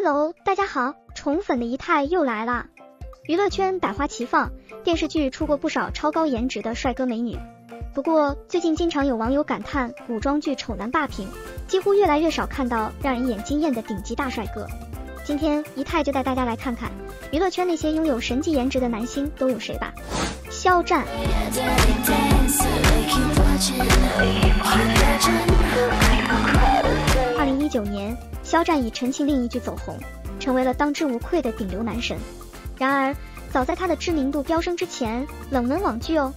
Hello， 大家好，宠粉的仪态又来了。娱乐圈百花齐放，电视剧出过不少超高颜值的帅哥美女。不过最近经常有网友感叹，古装剧丑男霸屏，几乎越来越少看到让人眼睛艳的顶级大帅哥。今天仪态就带大家来看看娱乐圈那些拥有神级颜值的男星都有谁吧。肖战。2019年，肖战以《陈情令》一剧走红，成为了当之无愧的顶流男神。然而，早在他的知名度飙升之前，冷门网剧《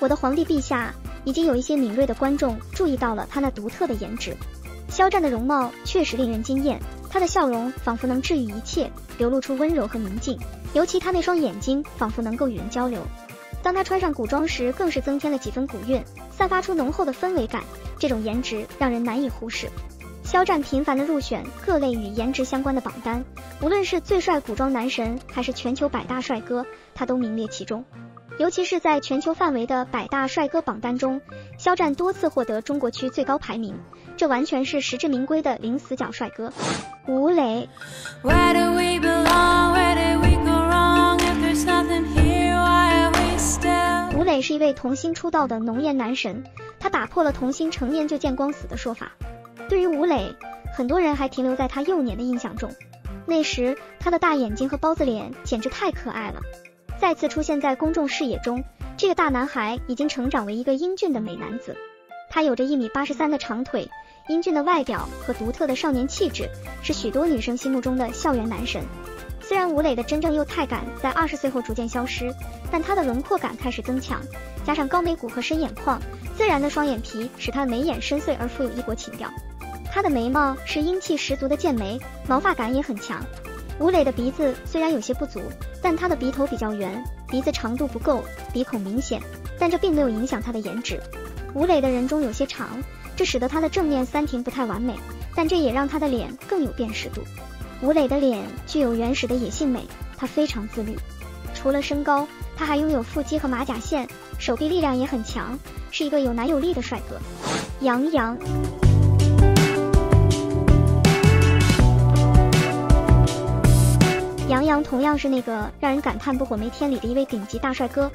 我的皇帝陛下》已经有一些敏锐的观众注意到了他那独特的颜值。肖战的容貌确实令人惊艳，他的笑容仿佛能治愈一切，流露出温柔和宁静，尤其他那双眼睛仿佛能够与人交流。当他穿上古装时，更是增添了几分古韵，散发出浓厚的氛围感，这种颜值让人难以忽视。肖战频繁地入选各类与颜值相关的榜单，无论是最帅古装男神还是全球百大帅哥，他都名列其中。尤其是在全球范围的百大帅哥榜单中，肖战多次获得中国区最高排名，这完全是实至名归的零死角帅哥。吴磊。吴磊是一位童星出道的浓颜男神，他打破了童星成年就见光死的说法。对于吴磊，很多人还停留在他幼年的印象中，那时他的大眼睛和包子脸简直太可爱了。再次出现在公众视野中，这个大男孩已经成长为一个英俊的美男子。他有着1.83米的长腿，英俊的外表和独特的少年气质，是许多女生心目中的校园男神。虽然吴磊的真正幼态感在20岁后逐渐消失，但他的轮廓感开始增强，加上高眉骨和深眼眶，自然的双眼皮使他眉眼深邃而富有异国情调。他的眉毛是英气十足的剑眉，毛发感也很强。吴磊的鼻子虽然有些不足，但他的鼻头比较圆，鼻子长度不够，鼻孔明显，但这并没有影响他的颜值。吴磊的人中有些长，这使得他的正面三庭不太完美，但这也让他的脸更有辨识度。吴磊的脸具有原始的野性美，他非常自律。除了身高，他还拥有腹肌和马甲线，手臂力量也很强，是一个有男有力的帅哥。杨洋。杨洋同样是那个让人感叹不火没天理的一位顶级大帅哥。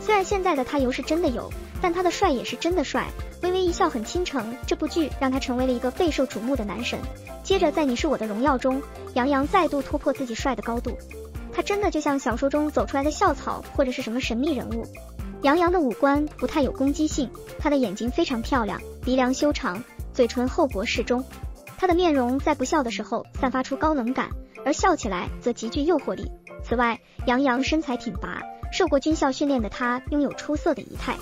虽然现在的他油是真的油，但他的帅也是真的帅，微微一笑很倾城，这部剧让他成为了一个备受瞩目的男神。接着在《你是我的荣耀》中，杨洋再度突破自己帅的高度，他真的就像小说中走出来的校草或者是什么神秘人物。杨洋的五官不太有攻击性，他的眼睛非常漂亮，鼻梁修长，嘴唇厚薄适中，他的面容在不笑的时候散发出高冷感，而笑起来则极具诱惑力。此外，杨洋身材挺拔，受过军校训练的他拥有出色的仪态，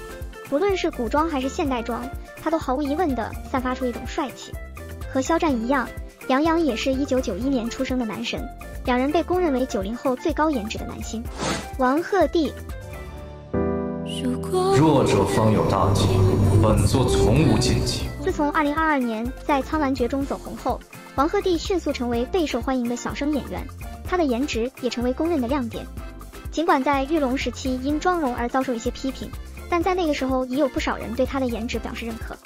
无论是古装还是现代装，他都毫无疑问地散发出一种帅气。和肖战一样，杨洋也是1991年出生的男神，两人被公认为90后最高颜值的男星。王鹤棣。弱者方有大器，本座从无禁忌。自从2022年在《苍兰诀》中走红后，王鹤棣迅速成为备受欢迎的小生演员，他的颜值也成为公认的亮点。尽管在玉龙时期因妆容而遭受一些批评，但在那个时候也有不少人对他的颜值表示认可。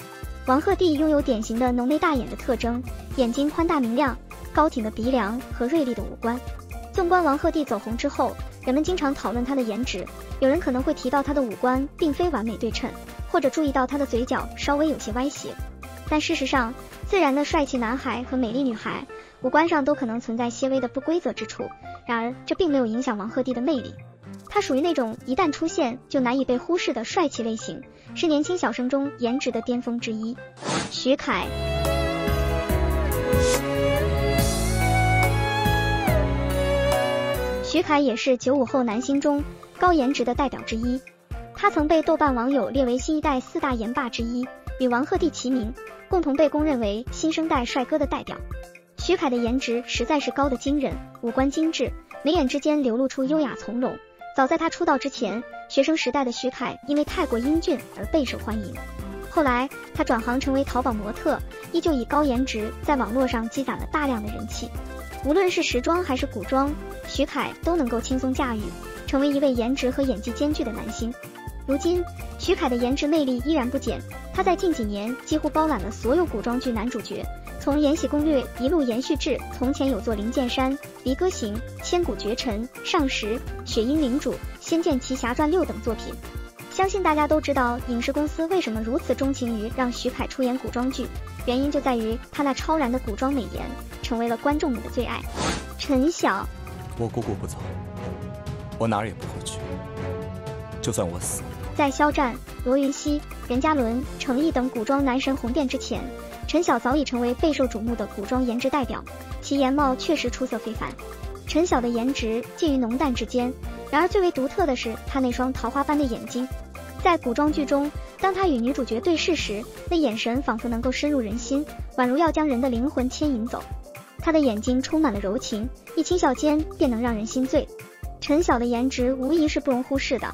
王鹤棣拥有典型的浓眉大眼的特征，眼睛宽大明亮，高挺的鼻梁和锐利的五官。纵观王鹤棣走红之后，人们经常讨论他的颜值，有人可能会提到他的五官并非完美对称，或者注意到他的嘴角稍微有些歪斜。但事实上，自然的帅气男孩和美丽女孩五官上都可能存在些微的不规则之处，然而这并没有影响王鹤棣的魅力。他属于那种一旦出现就难以被忽视的帅气类型，是年轻小生中颜值的巅峰之一。徐凯。徐凯也是95后男星中高颜值的代表之一，他曾被豆瓣网友列为新一代4大颜霸之一，与王鹤棣齐名，共同被公认为新生代帅哥的代表。徐凯的颜值实在是高的惊人，五官精致，眉眼之间流露出优雅从容。早在他出道之前，学生时代的徐凯因为太过英俊而备受欢迎，后来他转行成为淘宝模特，依旧以高颜值在网络上积攒了大量的人气。无论是时装还是古装，徐凯都能够轻松驾驭，成为一位颜值和演技兼具的男星。如今，徐凯的颜值魅力依然不减，他在近几年几乎包揽了所有古装剧男主角，从《延禧攻略》一路延续至《从前有座灵剑山》《离歌行》《千古绝尘》《上时》《雪鹰领主》《仙剑奇侠传6》等作品。相信大家都知道影视公司为什么如此钟情于让徐凯出演古装剧，原因就在于他那超然的古装美颜，成为了观众们的最爱。陈晓，我姑姑不走，我哪儿也不会去，就算我死。在肖战、罗云熙、任嘉伦、程毅等古装男神红遍之前，陈晓早已成为备受瞩目的古装颜值代表，其颜貌确实出色非凡。陈晓的颜值介于浓淡之间，然而最为独特的是他那双桃花般的眼睛。在古装剧中，当他与女主角对视时，那眼神仿佛能够深入人心，宛如要将人的灵魂牵引走。他的眼睛充满了柔情，一轻笑间便能让人心醉。陈晓的颜值无疑是不容忽视的。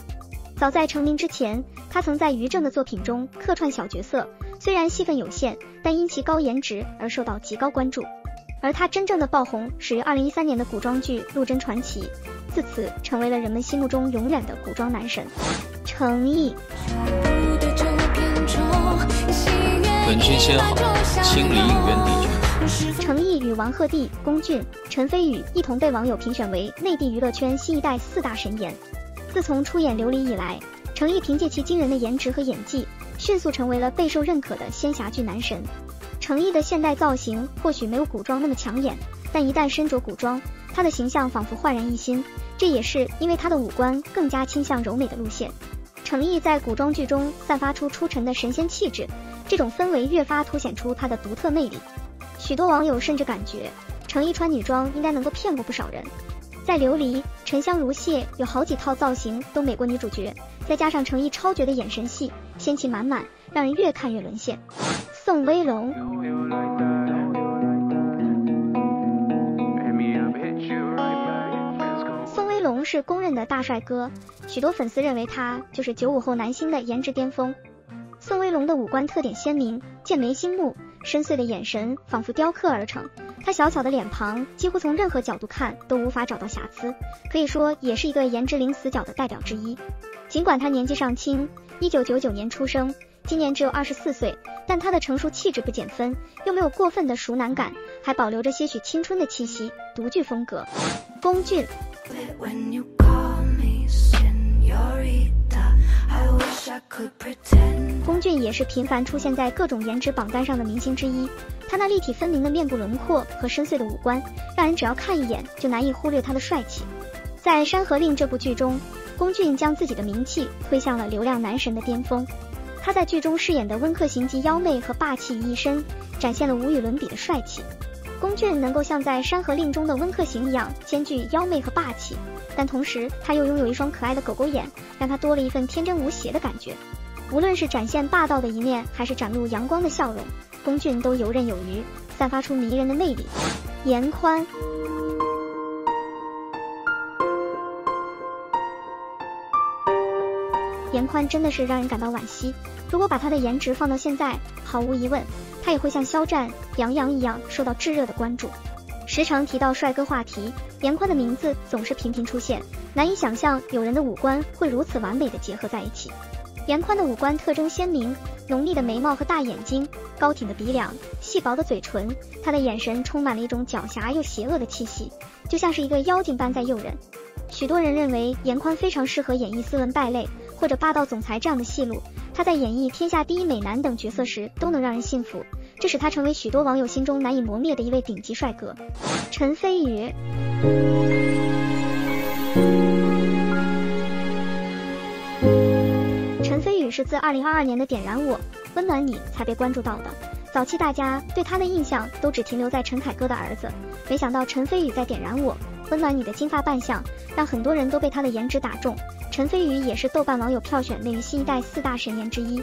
早在成名之前，他曾在于正的作品中客串小角色，虽然戏份有限，但因其高颜值而受到极高关注。而他真正的爆红始于2013年的古装剧《陆贞传奇》，自此成为了人们心目中永远的古装男神。程毅，本君先好，清理影院敌军。程毅与王鹤棣、龚俊、陈飞宇一同被网友评选为内地娱乐圈新一代4大神颜。自从出演《琉璃》以来，程毅凭借其惊人的颜值和演技，迅速成为了备受认可的仙侠剧男神。程毅的现代造型或许没有古装那么抢眼，但一旦身着古装，他的形象仿佛焕然一新，这也是因为他的五官更加倾向柔美的路线。程毅在古装剧中散发出出尘的神仙气质，这种氛围越发凸显出他的独特魅力。许多网友甚至感觉，程毅穿女装应该能够骗过不少人。在《琉璃》，沉香如屑有好几套造型都美过女主角，再加上程毅超绝的眼神戏，仙气满满，让人越看越沦陷。宋威龙，宋威龙是公认的大帅哥，许多粉丝认为他就是95后男星的颜值巅峰。宋威龙的五官特点鲜明，剑眉星目，深邃的眼神仿佛雕刻而成，他小巧的脸庞几乎从任何角度看都无法找到瑕疵，可以说也是一个颜值零死角的代表之一。尽管他年纪尚轻，1999年出生，今年只有24岁，但他的成熟气质不减分，又没有过分的熟男感，还保留着些许青春的气息，独具风格。龚俊，龚俊也是频繁出现在各种颜值榜单上的明星之一，他那立体分明的面部轮廓和深邃的五官，让人只要看一眼就难以忽略他的帅气。在《山河令》这部剧中，龚俊将自己的名气推向了流量男神的巅峰，他在剧中饰演的温客行集妖媚和霸气于一身，展现了无与伦比的帅气。龚俊能够像在《山河令》中的温客行一样兼具妖媚和霸气，但同时他又拥有一双可爱的狗狗眼，让他多了一份天真无邪的感觉。无论是展现霸道的一面，还是展露阳光的笑容，龚俊都游刃有余，散发出迷人的魅力。严宽，严宽真的是让人感到惋惜，如果把他的颜值放到现在，毫无疑问他也会像肖战、杨洋一样受到炙热的关注。时常提到帅哥话题，严宽的名字总是频频出现，难以想象有人的五官会如此完美的结合在一起。严宽的五官特征鲜明，浓密的眉毛和大眼睛，高挺的鼻梁，细薄的嘴唇，他的眼神充满了一种狡黠又邪恶的气息，就像是一个妖精般在诱人。许多人认为严宽非常适合演绎斯文败类或者霸道总裁这样的戏路，他在演绎天下第一美男等角色时都能让人信服，这使他成为许多网友心中难以磨灭的一位顶级帅哥。陈飞宇，陈飞宇是自2022年的《点燃我，温暖你》才被关注到的，早期大家对他的印象都只停留在陈凯歌的儿子，没想到陈飞宇在《点燃我，温暖你》的金发扮相让很多人都被他的颜值打中。陈飞宇也是豆瓣网友票选位于新一代4大神颜之一。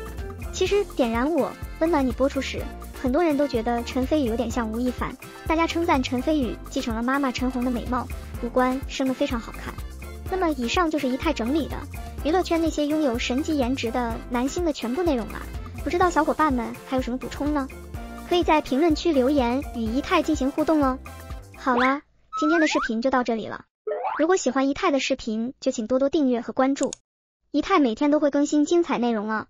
其实《点燃我，温暖你》播出时，很多人都觉得陈飞宇有点像吴亦凡，大家称赞陈飞宇继承了妈妈陈红的美貌，五官生得非常好看。那么以上就是一泰整理的娱乐圈那些拥有神级颜值的男星的全部内容了，不知道小伙伴们还有什么补充呢？可以在评论区留言与一泰进行互动哦。好了，今天的视频就到这里了。如果喜欢一泰的视频，就请多多订阅和关注。仪态每天都会更新精彩内容啊。